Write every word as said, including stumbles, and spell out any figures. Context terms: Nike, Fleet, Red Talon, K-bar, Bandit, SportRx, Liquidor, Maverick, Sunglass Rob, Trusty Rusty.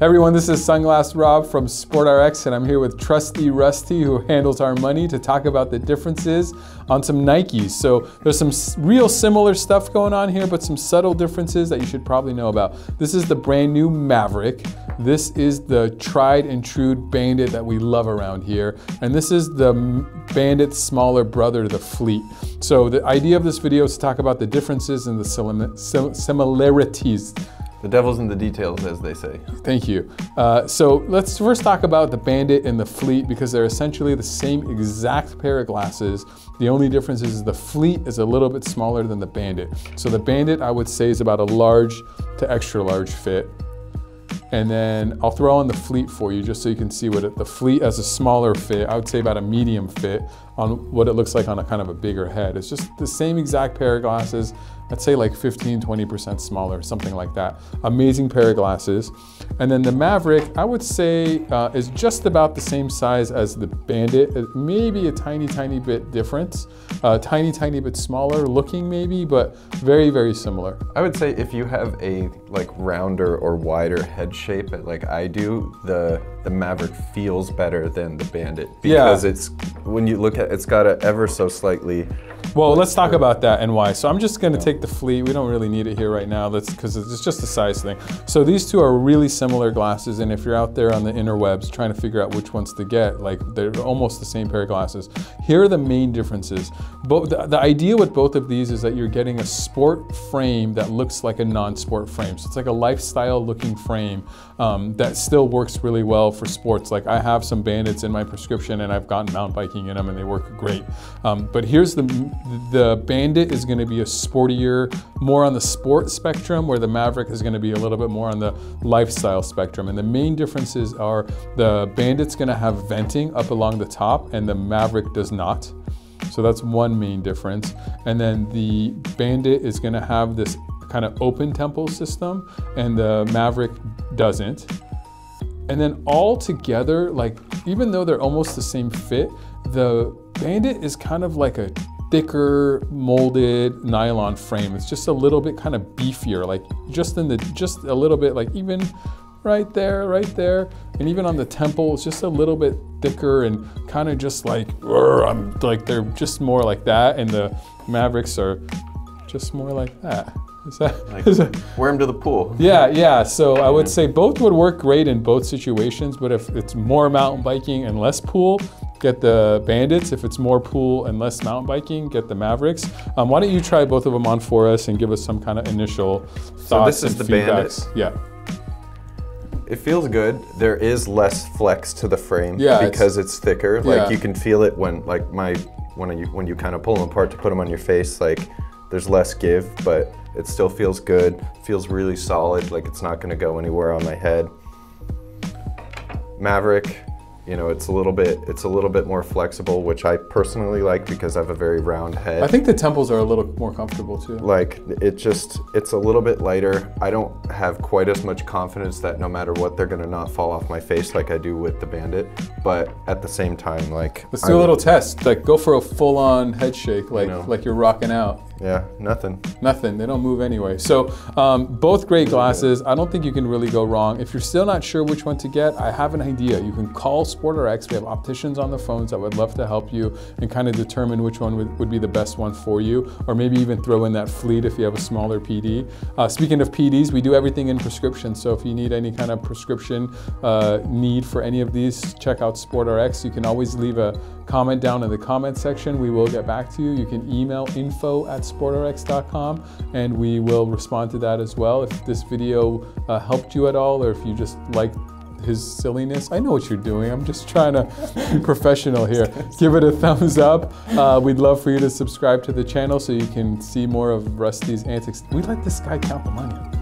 Hey everyone, this is Sunglass Rob from SportRx, and I'm here with Trusty Rusty, who handles our money, to talk about the differences on some Nikes. So there's some real similar stuff going on here, but some subtle differences that you should probably know about. This is the brand new Maverick. This is the tried and true Bandit that we love around here. And this is the Bandit's smaller brother, the Fleet. So the idea of this video is to talk about the differences and the sim sim similarities. The devil's in the details, as they say. Thank you. Uh, so let's first talk about the Bandit and the Fleet, because they're essentially the same exact pair of glasses. The only difference is the Fleet is a little bit smaller than the Bandit. So the Bandit, I would say, is about a large to extra large fit. And then I'll throw on the Fleet for you just so you can see what it, the Fleet as a smaller fit, I would say about a medium fit on what it looks like on a kind of a bigger head. It's just the same exact pair of glasses. I'd say like fifteen, twenty percent smaller, something like that. Amazing pair of glasses. And then the Maverick, I would say uh, is just about the same size as the Bandit. It may be a tiny, tiny bit different. Uh, tiny, tiny bit smaller looking maybe, but very, very similar. I would say if you have a like rounder or wider head shape like I do, the, the Maverick feels better than the Bandit. Because yeah. It's, when you look at, it's got a ever so slightly. Well, let's talk about that and why. So I'm just gonna yeah. take the Fleet. We don't really need it here right now. That's because it's just a size thing. So these two are really similar glasses, and if you're out there on the interwebs trying to figure out which ones to get, like they're almost the same pair of glasses. Here are the main differences. Both, the, the idea with both of these is that you're getting a sport frame that looks like a non-sport frame. So it's like a lifestyle looking frame um, that still works really well for sports. Like I have some Bandits in my prescription and I've gotten mountain biking in them and they work great. Um, but here's the, the Bandit is gonna be a sportier, more on the sport spectrum, where the Maverick is gonna be a little bit more on the lifestyle spectrum. And the main differences are the Bandit's gonna have venting up along the top and the Maverick does not. So that's one main difference. And then the Bandit is gonna have this kind of open temple system and the Maverick doesn't. And then all together, like even though they're almost the same fit, the Bandit is kind of like a thicker molded nylon frame. It's just a little bit kind of beefier, like just in the, just a little bit, like even right there, right there. And even on the temple, it's just a little bit thicker and kind of just like, I'm like, they're just more like that. And the Mavericks are just more like that. Is that, like is that, worm to the pool. Yeah, yeah. So I would say both would work great in both situations, but if it's more mountain biking and less pool, get the Bandits. If it's more pool and less mountain biking, get the Mavericks. Um, why don't you try both of them on for us and give us some kind of initial thoughts? So this is the Bandit. Yeah. It feels good. There is less flex to the frame yeah, because it's, it's thicker. Like yeah. you can feel it when, like my, when you when you kind of pull them apart to put them on your face. Like there's less give, but it still feels good. Feels really solid. Like it's not going to go anywhere on my head. Maverick, you know, it's a little bit, it's a little bit more flexible, which I personally like because I have a very round head. I think the temples are a little more comfortable too. Like it just, it's a little bit lighter. I don't have quite as much confidence that no matter what, they're gonna not fall off my face like I do with the Bandit. But at the same time, like. Let's do I'm, a little test. Like go for a full on head shake, like, you know, like you're rocking out. Yeah, nothing. Nothing, they don't move anyway. So um, both great glasses. I don't think you can really go wrong. If you're still not sure which one to get, I have an idea. You can call SportRx. We have opticians on the phones that would love to help you and kind of determine which one would, would be the best one for you, or maybe even throw in that Fleet if you have a smaller P D. Uh, speaking of P Ds, we do everything in prescription. So if you need any kind of prescription uh, need for any of these, check out SportRx. You can always leave a comment down in the comment section. We will get back to you. You can email info at sportrx dot com and we will respond to that as well. If this video uh, helped you at all, or if you just liked his silliness. I know what you're doing. I'm just trying to be professional here. Give it a thumbs up. Uh, we'd love for you to subscribe to the channel so you can see more of Rusty's antics. We let this guy count the money.